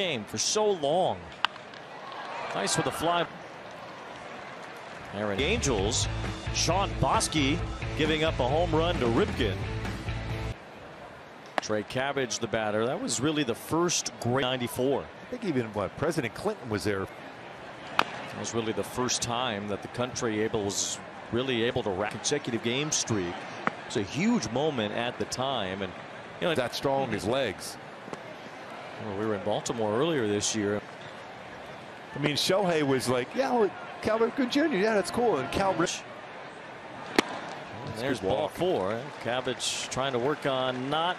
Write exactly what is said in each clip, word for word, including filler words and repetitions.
game for so long. Nice with a fly. Aaron Angels. Sean Boskey giving up a home run to Ripken. Trey Cabbage, the batter. That was really the first great ninety-four. I think even what President Clinton was there. That was really the first time that the country able was really able to rack consecutive game streak. It's a huge moment at the time, and you know that strong in his legs. Well, we were in Baltimore earlier this year. I mean, Shohei was like, yeah, Calvert Good Junior Yeah, that's cool. And Kalvich. There's ball four. Cabbage trying to work on not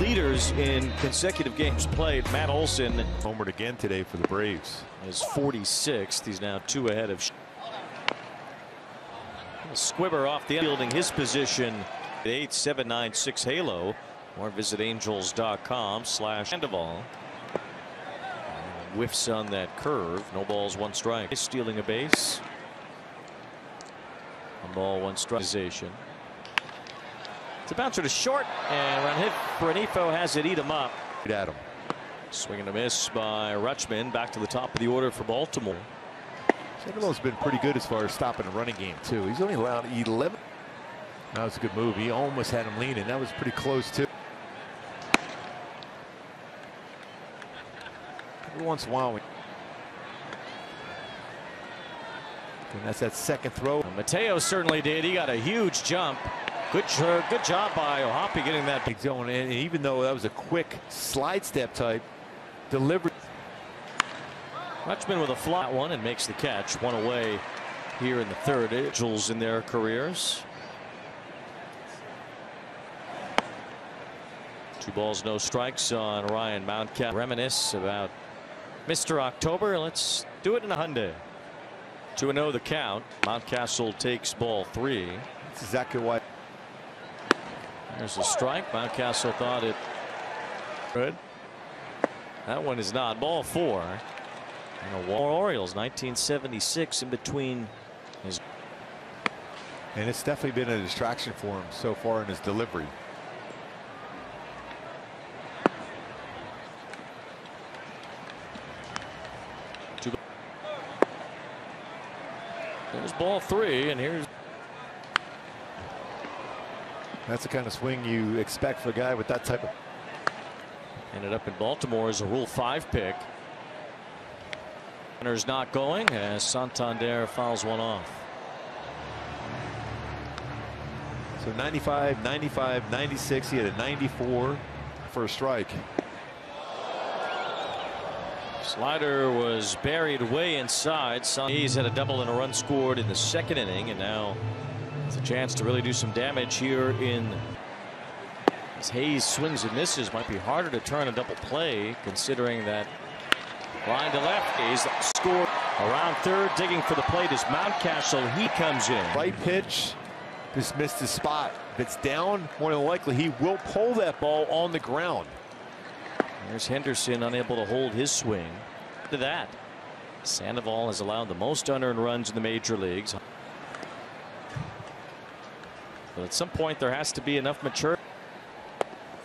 leaders in consecutive games played. Matt Olson homered again today for the Braves. Is forty-sixth. He's now two ahead of. Squibber off the fielding his position. eight seven nine six Halo. Or visit angels.com slash Sandoval. Whiffs on that curve. No balls, one strike. Stealing a base. One ball, one strike. It's a bouncer to short, and Rengifo has it eat him up. Good at him. Swing and a miss by Rutschman. Back to the top of the order for Baltimore. Sandoval's been pretty good as far as stopping a running game too. He's only allowed eleven. That was a good move. He almost had him leaning. That was pretty close too. Every once in a while we. And that's that second throw. Mateo certainly did. He got a huge jump. Good, uh, good job by O'Hoppe getting that big zone. And even though that was a quick slide step type delivery. Rutschman with a flat one and makes the catch. One away here in the third. Angels in their careers. Two balls, no strikes on Ryan Mountcastle. Reminisce about Mister October. Let's do it in a Hyundai. two and oh the count. Mountcastle takes ball three. That's exactly why. There's a strike. Mountcastle thought it good. That one is not. Ball four. And a war Orioles nineteen seventy-six in between his. And it's definitely been a distraction for him so far in his delivery. There's ball three, and here's. That's the kind of swing you expect for a guy with that type of. Ended up in Baltimore as a Rule five pick. Runner's not going as Santander fouls one off. So ninety-five, ninety-five, ninety-six. He had a ninety-four for a strike. Slider was buried way inside. Hayes had a double and a run scored in the second inning, and now it's a chance to really do some damage here in. As Hayes swings and misses, might be harder to turn a double play considering that line to left. Hayes scored around third, digging for the plate is Mountcastle. He comes in. Right pitch, just missed his spot. If it's down, more than likely he will pull that ball on the ground. There's Henderson unable to hold his swing. To that, Sandoval has allowed the most unearned runs in the major leagues. But at some point there has to be enough maturity.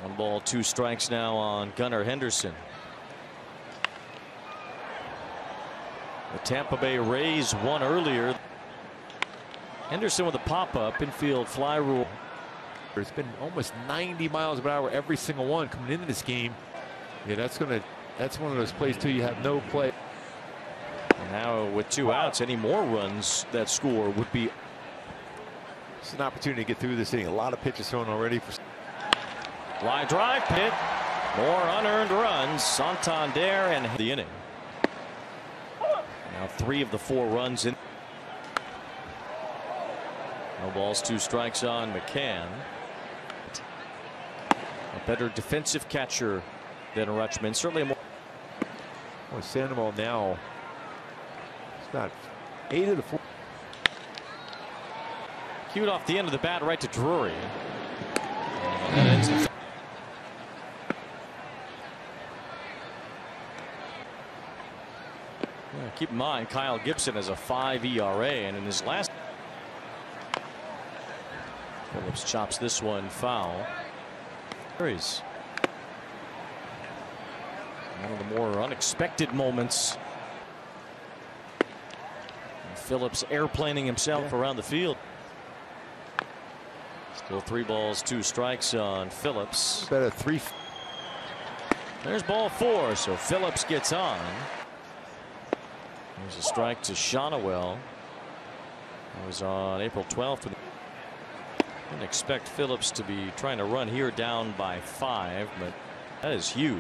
One ball, two strikes now on Gunnar Henderson. The Tampa Bay Rays won earlier. Henderson with a pop-up infield fly rule. It's been almost ninety miles an hour every single one coming into this game. Yeah, that's gonna. That's one of those plays too. You have no play. And now with two outs, any more runs that score would be. It's an opportunity to get through this inning. A lot of pitches thrown already. For line drive hit. More unearned runs. Santander and the inning. Now three of the four runs in. No balls, two strikes on McCann. A better defensive catcher than Rutschman, certainly more. Well, Sandoval now. It's not eight of the four. Cued off the end of the bat, right to Drury. And well, keep in mind, Kyle Gibson has a five E R A, and in his last. Phillips chops this one foul. Series. One of the more unexpected moments. And Phillips airplaning himself yeah. around the field. Still three balls, two strikes on Phillips. Better three. There's ball four, so Phillips gets on. There's a strike to Schanuel. It was on April twelfth. Didn't expect Phillips to be trying to run here down by five, but that is huge.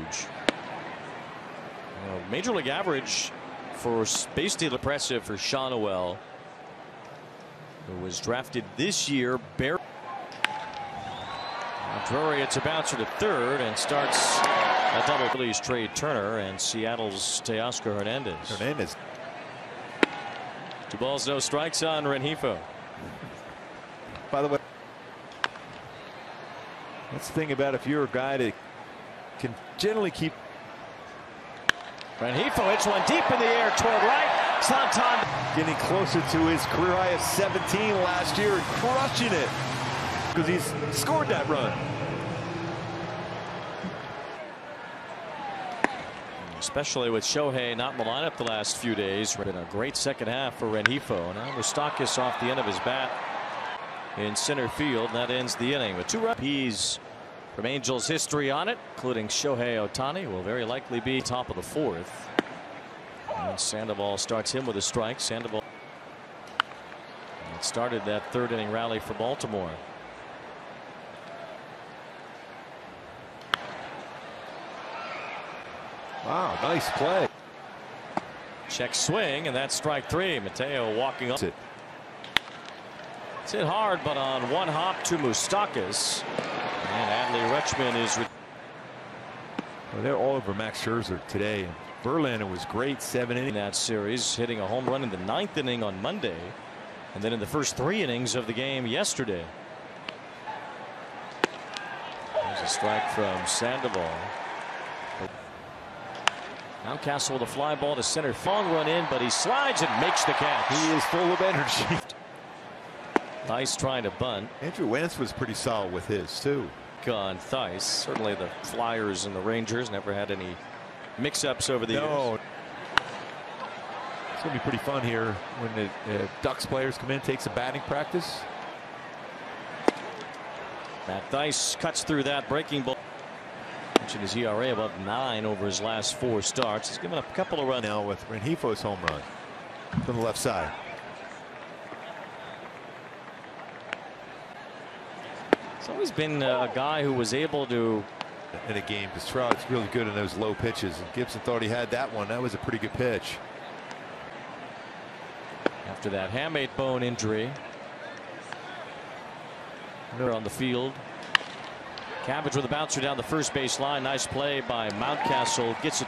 You know, Major League average for Base Stealer Pressa for Schanuel, who was drafted this year. Barely. Drury, it's a bouncer to third and starts a double. Phillies trade Turner and Seattle's Teoscar Hernandez. Hernandez. Two balls, no strikes on Rengifo. By the way, that's the thing about if you're a guy that can generally keep. Rengifo hits one deep in the air toward right. Santander getting closer to his career high of seventeen last year and crushing it, because he's scored that run. Especially with Shohei not in the lineup the last few days. Been a great second half for Rengifo. Now Moustakas off the end of his bat in center field. That ends the inning with two runs. He's from Angels history on it, including Shohei Ohtani, will very likely be top of the fourth. And Sandoval starts him with a strike. Sandoval. And it started that third inning rally for Baltimore. Wow, nice play. Check swing, and that's strike three. Mateo walking up. It's hit. It's hit hard, but on one hop to Moustakas. And Adley Rutschman is. Well, they're all over Max Scherzer today. Verlander was great, seven innings in that series, hitting a home run in the ninth inning on Monday, and then in the first three innings of the game yesterday. There's a strike from Sandoval. Mountcastle with a fly ball to center. Long run in, but he slides and makes the catch. He is full of energy. Thaiss trying to bunt. Andrew Wentz was pretty solid with his, too. On Thaiss. Certainly the Flyers and the Rangers never had any mix-ups over the no. years. It's going to be pretty fun here when the uh, Ducks players come in, take some batting practice. Matt Thaiss cuts through that breaking ball. His E R A above nine over his last four starts. He's given up a couple of runs now with Rengifo's home run to the left side. He's always been a guy who was able to in a game because Trout's really good in those low pitches. And Gibson thought he had that one. That was a pretty good pitch. After that hamate bone injury, no. on the field. Cabbage with a bouncer down the first base line. Nice play by Mountcastle. Gets it.